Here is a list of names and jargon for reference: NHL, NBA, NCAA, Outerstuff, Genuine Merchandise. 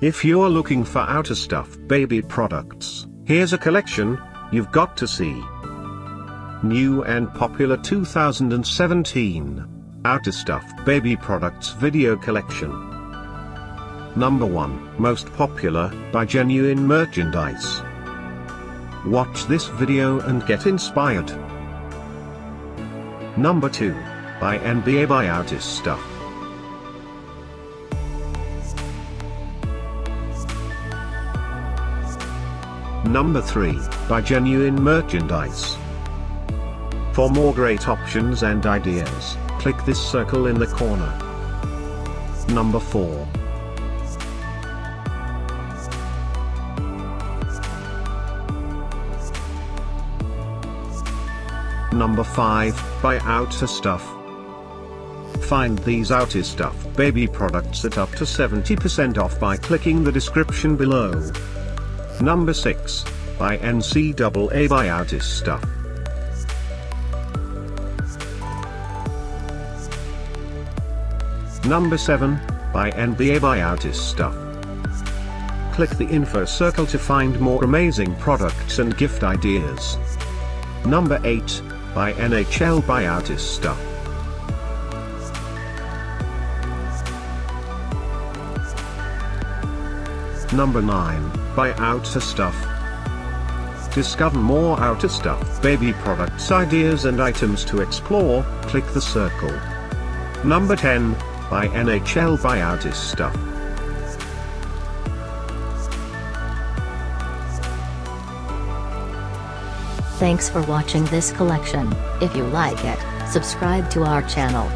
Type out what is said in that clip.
If you're looking for Outerstuff baby products, here's a collection you've got to see. New and popular 2017 Outerstuff baby products video collection. Number 1, most popular, by Genuine Merchandise. Watch this video and get inspired. Number 2, by NBA by Outerstuff. Number 3, by Genuine Merchandise. For more great options and ideas, click this circle in the corner. Number 4. Number 5, by Outerstuff. Find these Outerstuff baby products at up to 70% off by clicking the description below. Number 6, by NCAA by Outerstuff. Number 7, by NBA by Outerstuff. Click the info circle to find more amazing products and gift ideas. Number 8, by NHL by Outerstuff. Number 9, by Outerstuff. Discover more Outerstuff baby products, ideas and items to explore, click the circle. Number 10, by NHL by Outerstuff. Thanks for watching this collection. If you like it, subscribe to our channel.